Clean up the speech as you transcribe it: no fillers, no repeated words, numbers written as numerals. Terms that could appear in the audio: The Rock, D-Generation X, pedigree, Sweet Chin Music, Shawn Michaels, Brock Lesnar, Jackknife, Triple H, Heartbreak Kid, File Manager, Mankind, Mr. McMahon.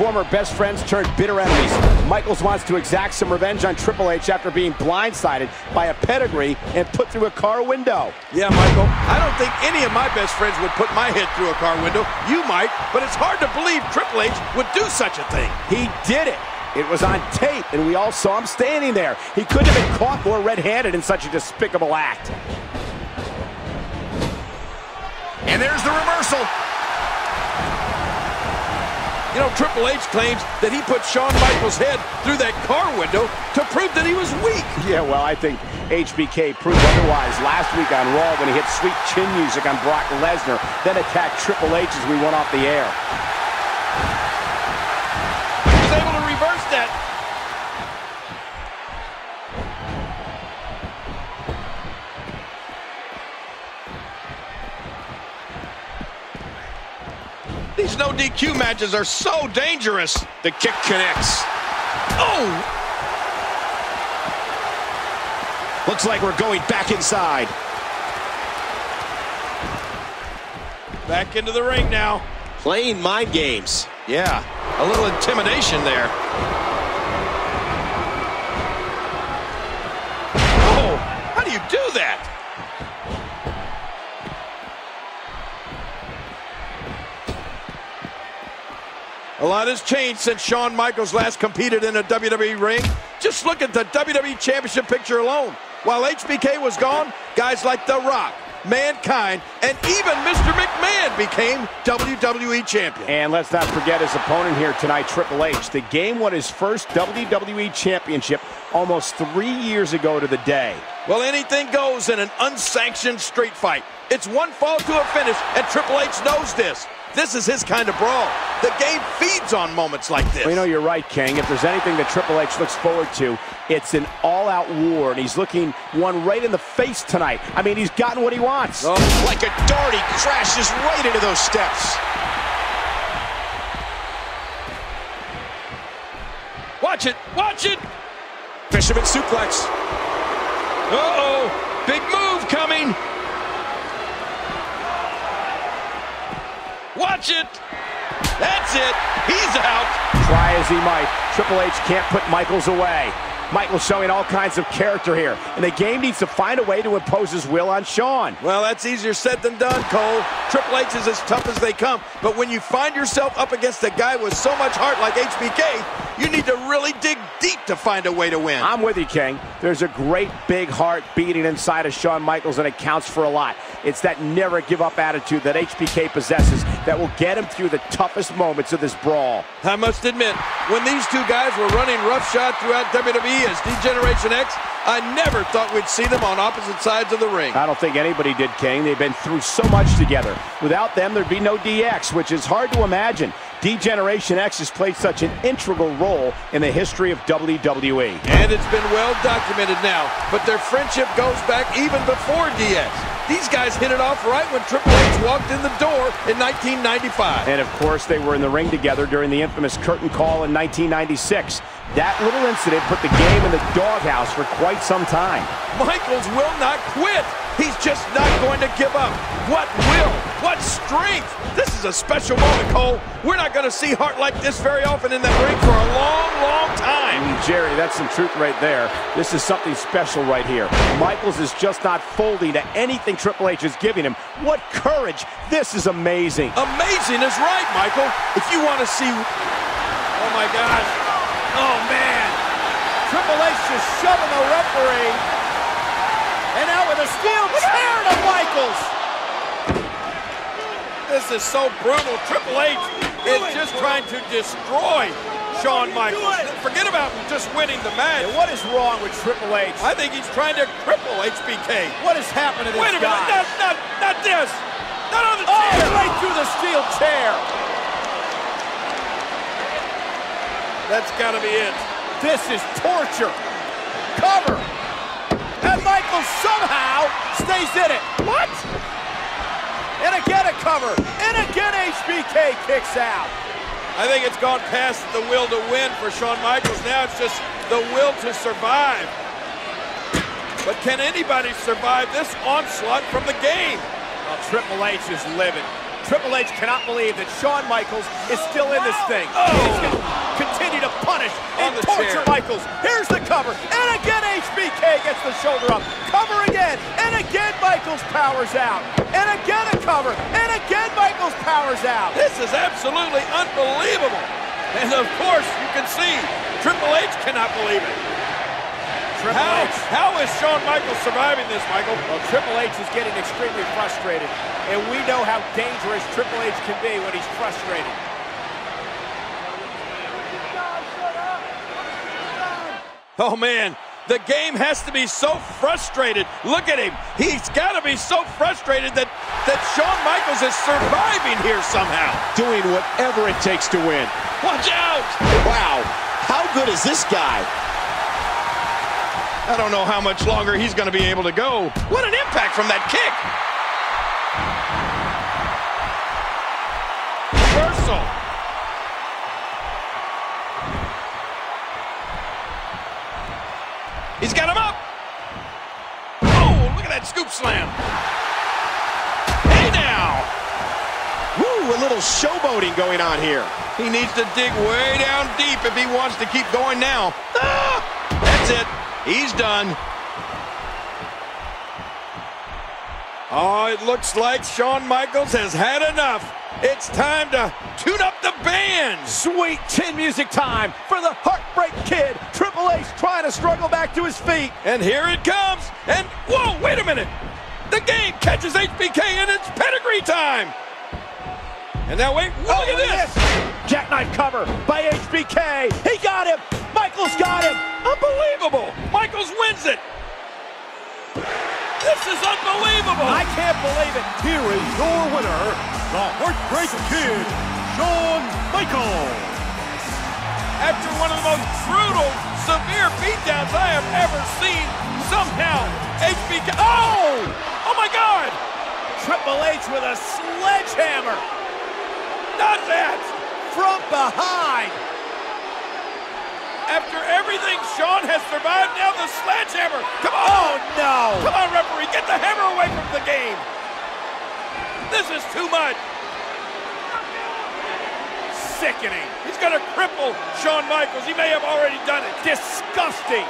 former best friends turned bitter enemies. Michaels wants to exact some revenge on Triple H after being blindsided by a pedigree and put through a car window. Yeah, Michael, I don't think any of my best friends would put my head through a car window. You might, but it's hard to believe Triple H would do such a thing. He did it. It was on tape, and we all saw him standing there. He couldn't have been caught more red-handed in such a despicable act. And there's the reversal. You know, Triple H claims that he put Shawn Michaels' head through that car window to prove that he was weak. Yeah, well, I think HBK proved otherwise last week on Raw when he hit Sweet Chin Music on Brock Lesnar, then attacked Triple H as we went off the air. He was able to reverse that. These no DQ matches are so dangerous. The kick connects. Oh! Looks like we're going back inside. Back into the ring now. Playing mind games. Yeah, a little intimidation there. Oh, how do you do that? A lot has changed since Shawn Michaels last competed in a WWE ring. Just look at the WWE Championship picture alone. While HBK was gone, guys like The Rock, Mankind, and even Mr. McMahon became WWE Champion. And let's not forget his opponent here tonight, Triple H. The Game won his first WWE Championship almost 3 years ago to the day. Well, anything goes in an unsanctioned street fight. It's one fall to a finish, and Triple H knows this. This is his kind of brawl. The Game feeds on moments like this. Well, you know, you're right, King. If there's anything that Triple H looks forward to, it's an all-out war, and he's looking one right in the face tonight. I mean, he's gotten what he wants. Oh. Like a dart, he crashes right into those steps. Watch it, watch it! Fisherman suplex. Uh-oh, big move coming. Watch it! That's it! He's out! Try as he might, Triple H can't put Michaels away. Michaels showing all kinds of character here, and the Game needs to find a way to impose his will on Shawn. Well, that's easier said than done, Cole. Triple H is as tough as they come, but when you find yourself up against a guy with so much heart like HBK, you need to really dig deep to find a way to win. I'm with you, King. There's a great big heart beating inside of Shawn Michaels, and it counts for a lot. It's that never-give-up attitude that HBK possesses that will get him through the toughest moments of this brawl. I must admit, when these two guys were running roughshod throughout WWE, as D-Generation X, I never thought we'd see them on opposite sides of the ring. I don't think anybody did, King. They've been through so much together. Without them, there'd be no DX, which is hard to imagine. D-Generation X has played such an integral role in the history of WWE. And it's been well documented now, but their friendship goes back even before DX. These guys hit it off right when Triple H walked in the door in 1995. And of course, they were in the ring together during the infamous curtain call in 1996. That little incident put the Game in the doghouse for quite some time. Michaels will not quit. He's just not going to give up. What will? What strength? This is a special moment, Cole. We're not going to see heart like this very often in that ring for a long, long time. Jerry, that's some truth right there. This is something special right here. Michaels is just not folding to anything Triple H is giving him. What courage! This is amazing. Amazing is right, Michael. If you want to see... Oh, my God. Oh, man. Triple H just shoving the referee. And now with a steel chair to Michaels. This is so brutal. Triple H is just trying to destroy Shawn Michaels. Forget about just winning the match. Yeah, what is wrong with Triple H? I think he's trying to cripple HBK. What has happened to this guy? Wait a minute, not this. Not on the chair. Oh, right through the steel chair. That's got to be it. This is torture. Cover. And Michaels somehow stays in it. What? And again a cover. And again HBK kicks out. I think it's gone past the will to win for Shawn Michaels. Now it's just the will to survive. But can anybody survive this onslaught from the Game? Well, Triple H is living. Triple H cannot believe that Shawn Michaels is still in this thing. Oh. He's going to continue to punish and torture Michaels. Here's the cover, and again HBK gets the shoulder up. Cover again, and again Michaels powers out. And again a cover, and again Michaels powers out. This is absolutely unbelievable. And of course, you can see Triple H cannot believe it. How is Shawn Michaels surviving this, Michael? Well, Triple H is getting extremely frustrated, and we know how dangerous Triple H can be when he's frustrated. Oh, man, the game has to be so frustrated. Look at him. He's got to be so frustrated that Shawn Michaels is surviving here somehow. Doing whatever it takes to win. Watch out! Wow, how good is this guy? I don't know how much longer he's going to be able to go. What an impact from that kick! Reversal. He's got him up. Oh, look at that scoop slam. Hey now. Woo, a little showboating going on here. He needs to dig way down deep if he wants to keep going now. Ah, that's it. He's done. Oh, it looks like Shawn Michaels has had enough. It's time to tune up the band. Sweet Chin Music time for the Heartbreak Kid. Triple H trying to struggle back to his feet. And here it comes. And, whoa, wait a minute. The game catches HBK and it's pedigree time. And now wait, look at this. Jackknife cover by HBK. He got him. Michaels got him. Unbelievable. Michaels wins it. This is unbelievable. I can't believe it. Here is your winner, the Heartbreak Kid, Shawn Michaels. After one of the most brutal, severe beatdowns I have ever seen, somehow HBK. Oh my God. Triple H with a sledgehammer. Not that. From behind. After everything Shawn has survived, now the sledgehammer. Come on. Oh, no. Come on, referee. Get the hammer away from the game. This is too much. Sickening. He's going to cripple Shawn Michaels. He may have already done it. Disgusting.